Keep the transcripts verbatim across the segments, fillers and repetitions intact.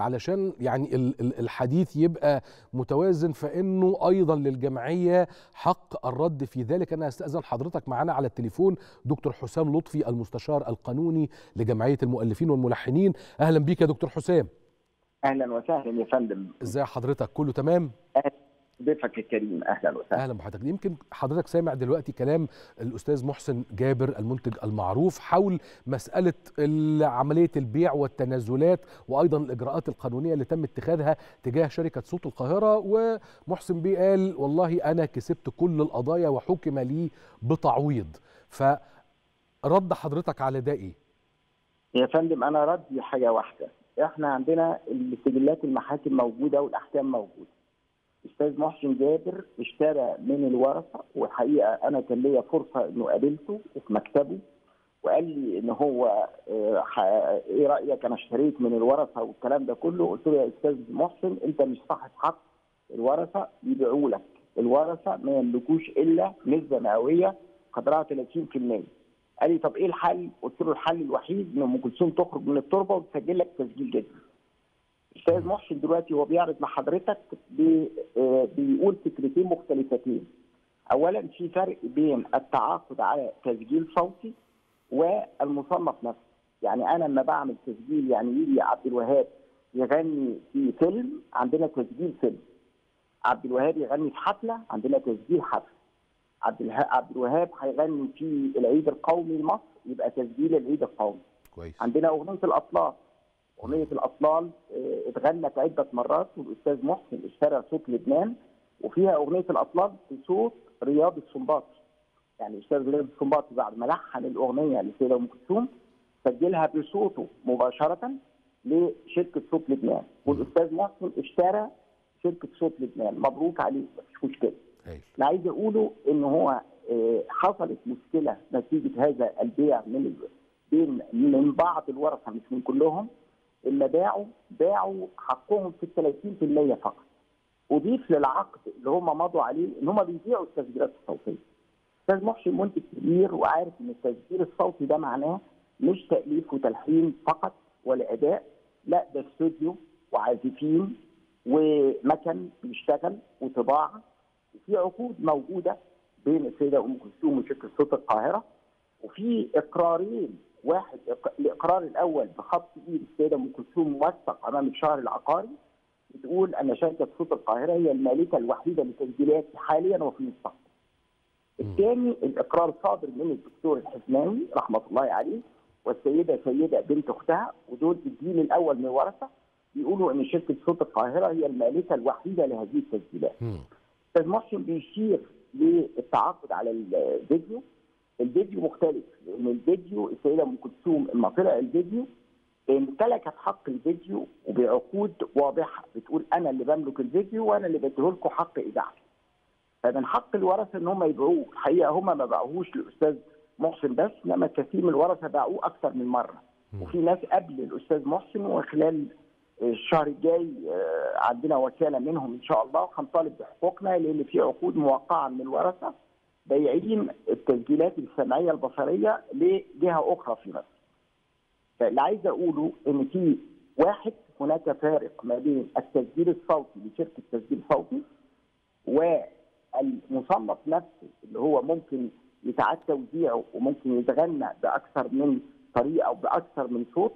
علشان يعني الحديث يبقى متوازن، فإنه أيضا للجمعية حق الرد في ذلك. أنا هستأذن حضرتك معنا على التليفون دكتور حسام لطفي المستشار القانوني لجمعية المؤلفين والملحنين. أهلا بيك يا دكتور حسام. أهلا وسهلا يا فندم. إزاي حضرتك؟ كله تمام؟ ضيفك الكريم اهلا وسهلا. اهلا بحضرتك. يمكن حضرتك سامع دلوقتي كلام الاستاذ محسن جابر المنتج المعروف حول مساله عمليه البيع والتنازلات وايضا الاجراءات القانونيه اللي تم اتخاذها تجاه شركه صوت القاهره. ومحسن بيه قال والله انا كسبت كل القضايا وحكم لي بتعويض. فرد حضرتك على ده ايه؟ يا فندم انا ردي حاجه واحده، احنا عندنا السجلات المحاكم موجوده والاحكام موجوده. أستاذ محسن جابر اشترى من الورثة، والحقيقة أنا كان ليا فرصة إنه قابلته في مكتبه وقال لي إن هو إيه رأيك أنا اشتريت من الورثة والكلام ده كله. قلت له يا أستاذ محسن أنت مش صاحب حق، الورثة بيبيعوا لك، الورثة ما يملكوش إلا نسبة مئوية قدرها ثلاثين بالمئة. قال لي طب إيه الحل؟ قلت له الحل الوحيد إن أم كلثوم تخرج من التربة وتسجل لك تسجيل جديد. أستاذ محسن دلوقتي هو بيعرض لحضرتك بيقول فكرتين مختلفتين. أولاً في فرق بين التعاقد على تسجيل صوتي والمصنف نفسه، يعني أنا لما بعمل تسجيل يعني يجي عبد الوهاب يغني في فيلم عندنا تسجيل فيلم، عبد الوهاب يغني في حفلة عندنا تسجيل حفلة، عبد عبد الوهاب هيغني في العيد القومي لمصر يبقى تسجيل العيد القومي. كويس. عندنا أغنية الأطلال، أغنية الأطلال اتغنت عدة مرات والأستاذ محسن اشترى صوت لبنان وفيها أغنية الأطلال بصوت رياض السنباطي. يعني الأستاذ رياض السنباطي بعد ما لحن الأغنية للسيدة أم كلثوم سجلها بصوته مباشرة لشركة صوت لبنان، والأستاذ محسن اشترى شركة صوت لبنان. مبروك عليه، مفيش مشكلة. اللي عايز أقوله إن هو حصلت مشكلة نتيجة هذا البيع من بين من بعض الورثة مش من كلهم. اللي باعوا باعوا حقهم في ثلاثين بالمئة فقط. أضيف للعقد اللي هم مضوا عليه إن هم بيبيعوا التسجيلات الصوتية. أستاذ محسن منتج كبير وعارف إن التسجيل الصوتي ده معناه مش تأليف وتلحين فقط ولا أداء، لا ده استوديو وعازفين ومكن بيشتغل وطباعة. وفي عقود موجودة بين السيدة أم كلثوم وشركة صوت القاهرة، وفي إقرارين، واحد الاقرار الاول بخط ايد السيده ام كلثوم موثق امام الشهر العقاري بتقول ان شركه صوت القاهره هي المالكه الوحيده لتسجيلاتي حاليا وفي المستقبل. الثاني الاقرار صادر من الدكتور الحسناوي رحمه الله عليه والسيده سيده بنت اختها، ودول الجيل الاول من الورثه بيقولوا ان شركه صوت القاهره هي المالكه الوحيده لهذه التسجيلات. استاذ محسن بيشير للتعاقد على الفيديو. الفيديو مختلف، لأن الفيديو السيدة أم كلثوم لما طلع الفيديو امتلكت حق الفيديو وبعقود واضحة بتقول أنا اللي بملك الفيديو وأنا اللي بديه لكم حق إذاعته. فمن حق الورثة إن هم يبيعوه، الحقيقة هم ما باعوهوش للأستاذ محسن بس، إنما كثير من الورثة باعوه أكثر من مرة. وفي ناس قبل الأستاذ محسن، وخلال الشهر الجاي عندنا وكالة منهم إن شاء الله وهنطالب بحقوقنا، لأن في عقود موقعة من الورثة بايعين التسجيلات السمعيه البصريه لجهه اخرى في مصر. فاللي عايز اقوله ان في واحد هناك فارق ما بين التسجيل الصوتي لشركه تسجيل صوتي والمصنف نفسه اللي هو ممكن يتعاد توزيعه وممكن يتغنى باكثر من طريقه او باكثر من صوت،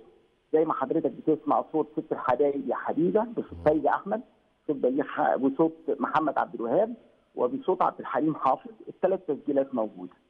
زي ما حضرتك بتسمع صوت ست الحبايب يا حبيبه بصوت سيد احمد، صوت بليغ وصوت محمد عبد الوهاب وبصوت عبد الحليم حافظ، الثلاث تسجيلات موجوده.